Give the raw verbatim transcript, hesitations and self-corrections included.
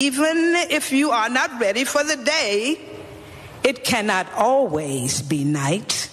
Even if you are not ready for the day, it cannot always be night.